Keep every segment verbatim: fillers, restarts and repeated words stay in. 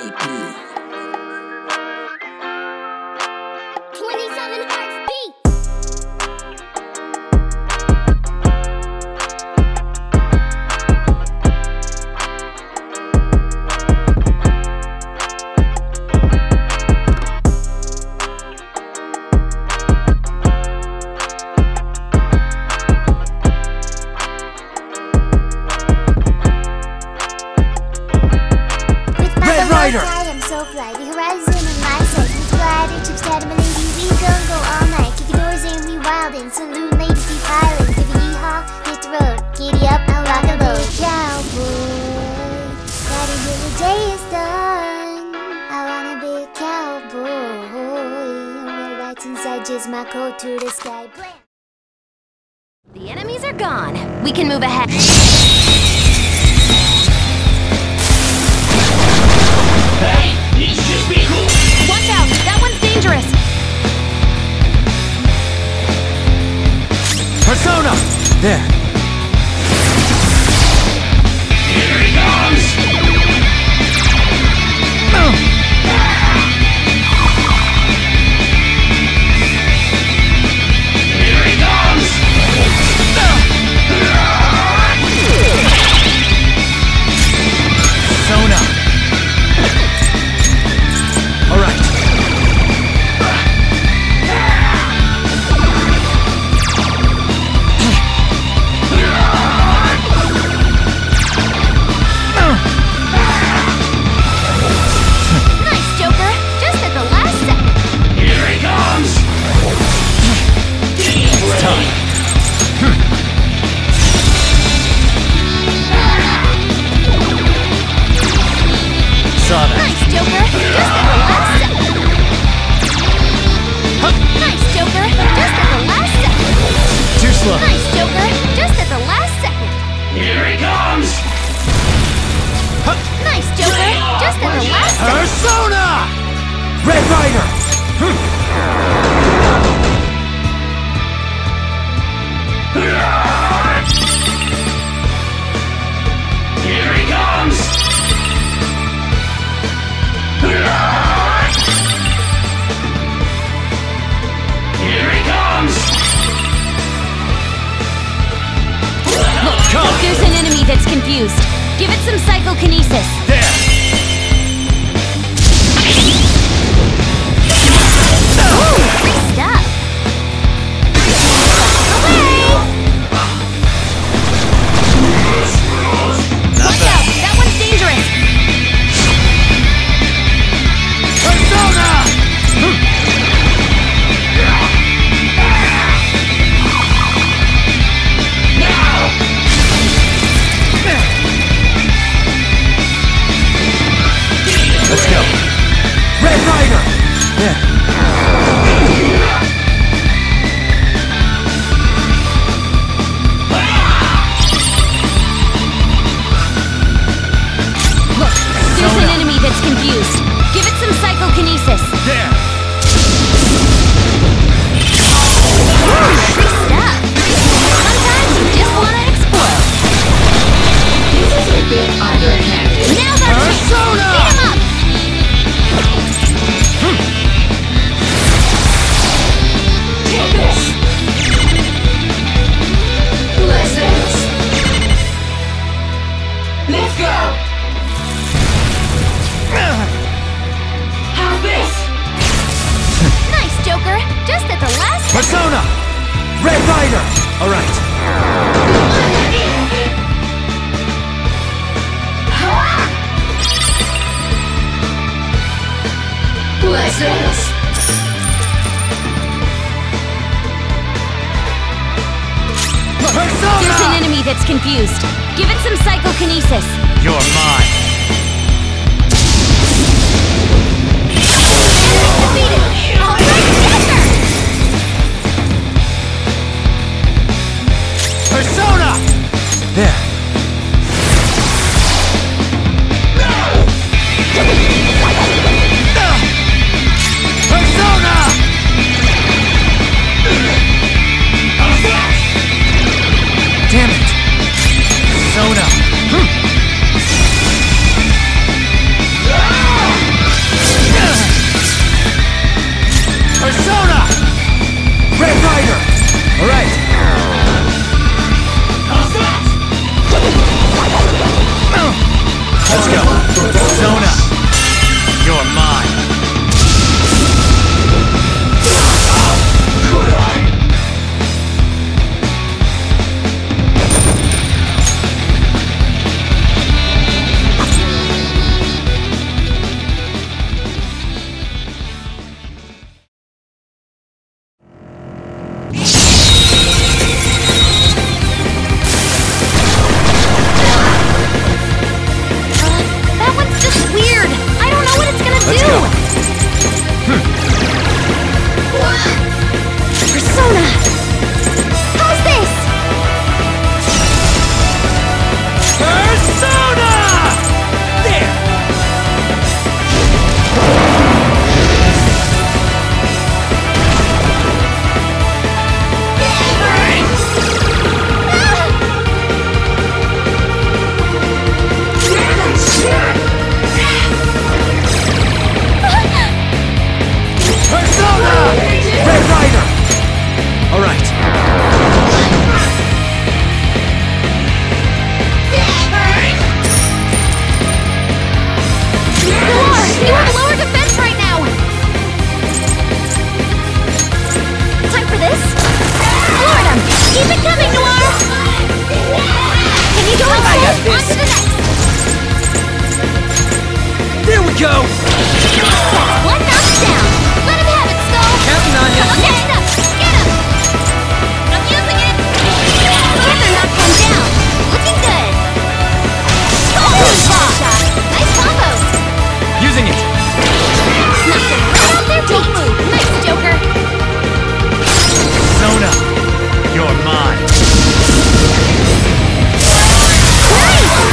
I am so fly, the horizon in my sight. We glide, it chips out of my lady. We gon' go all night, kick your doors and we wildin'. Salute ladies, be violent. Give a yeehaw, hit the road. Giddy up, I'll rock and roll. Cowboy, daddy, till the day is done. I wanna be a cowboy. I'm gonna ride inside, just my coat to the sky. Blam. The enemies are gone. We can move ahead. Persona! There. Here he comes! Uh. Here he comes! Uh. Persona! Alright. Persona! Red Rider! Here he comes! Here he comes! Look, look, there's an enemy that's confused. Give it some psychokinesis. There! Persona! Red Rider! Alright. Blessings! Persona! There's an enemy that's confused. Give it some psychokinesis. You're mine. Persona! There. Persona! Damn it! Persona! Let's go. Zone up. You're mine. Could I? You're mine. Great!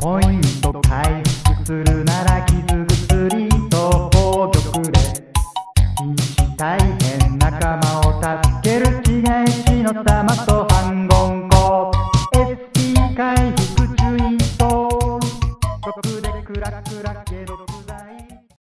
ポイント回復するなら傷薬と防御くれ大変仲間を助ける気返しの玉と